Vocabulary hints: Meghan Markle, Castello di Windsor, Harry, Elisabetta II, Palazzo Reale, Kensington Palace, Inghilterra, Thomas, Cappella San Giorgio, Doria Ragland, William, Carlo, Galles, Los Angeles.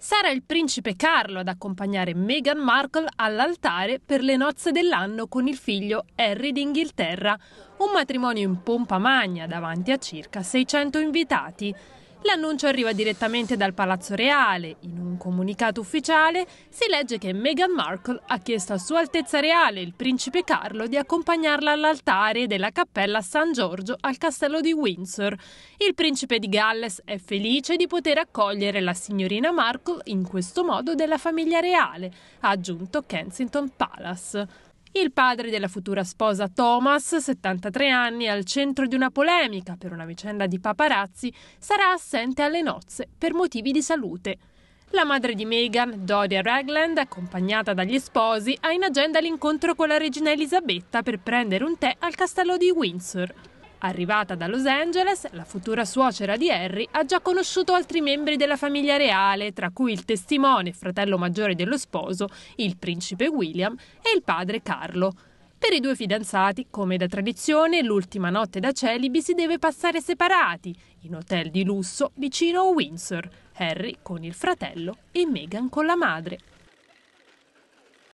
sarà il principe Carlo ad accompagnare Meghan Markle all'altare per le nozze dell'anno con il figlio Harry d'Inghilterra, un matrimonio in pompa magna davanti a circa 600 invitati. L'annuncio arriva direttamente dal Palazzo Reale. In un comunicato ufficiale si legge che Meghan Markle ha chiesto a Sua Altezza Reale, il principe Carlo, di accompagnarla all'altare della Cappella San Giorgio al Castello di Windsor. Il principe di Galles è felice di poter accogliere la signorina Markle in questo modo della famiglia reale, ha aggiunto Kensington Palace. Il padre della futura sposa Thomas, 73 anni, al centro di una polemica per una vicenda di paparazzi, sarà assente alle nozze per motivi di salute. La madre di Meghan, Doria Ragland, accompagnata dagli sposi, ha in agenda l'incontro con la regina Elisabetta per prendere un tè al castello di Windsor. Arrivata da Los Angeles, la futura suocera di Harry ha già conosciuto altri membri della famiglia reale, tra cui il testimone, fratello maggiore dello sposo, il principe William e il padre Carlo. Per i due fidanzati, come da tradizione, l'ultima notte da celibi si deve passare separati, in hotel di lusso vicino a Windsor, Harry con il fratello e Meghan con la madre.